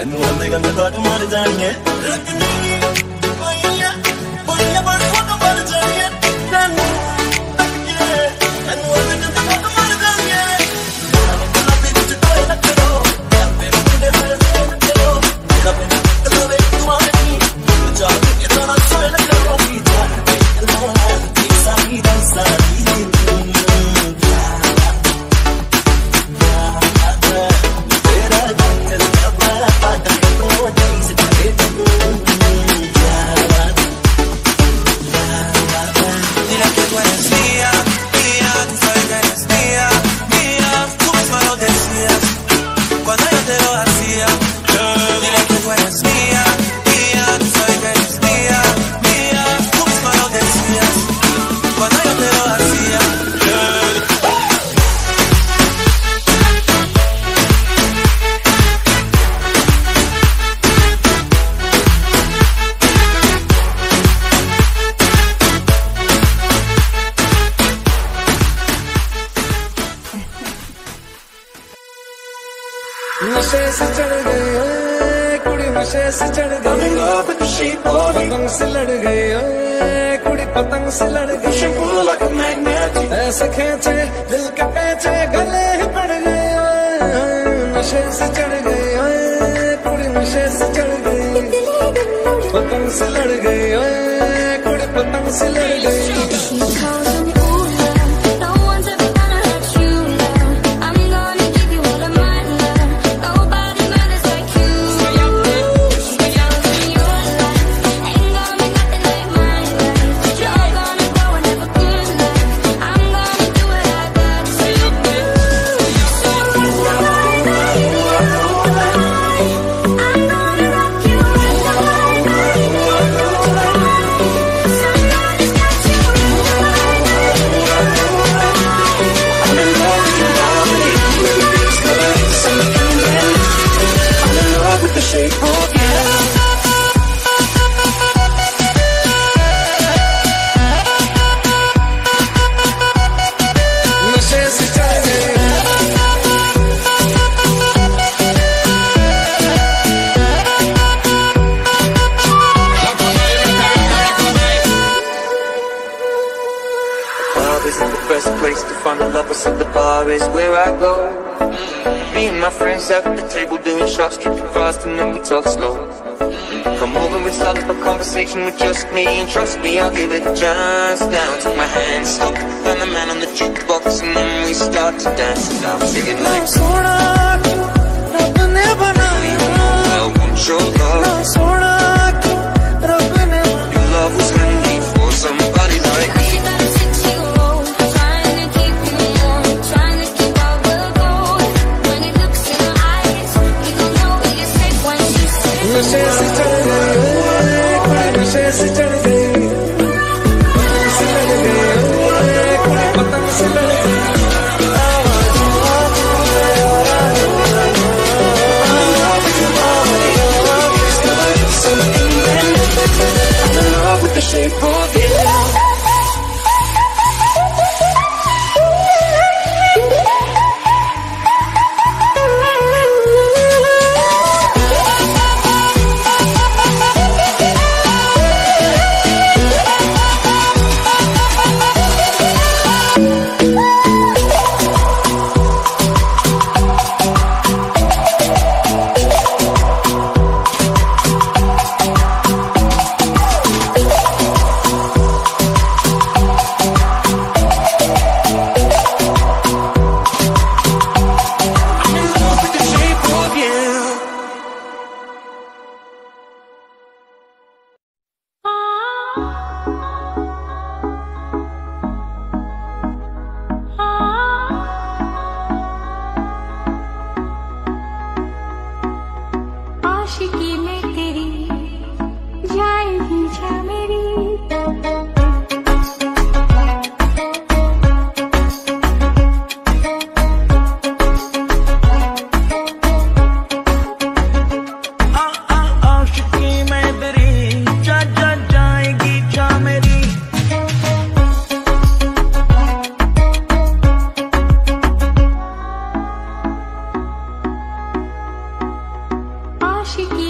And one thing I'm about to monetize it. Look at me, boy, but what about the giant? Yeah, and one thing I'm about to monetize it. I'm gonna be the boy that you know. I'm gonna be the boy that you know. I'm gonna be the boy that you want me. The job is on a soil that you're on. It's on a big and all that. It's a big and sunny. she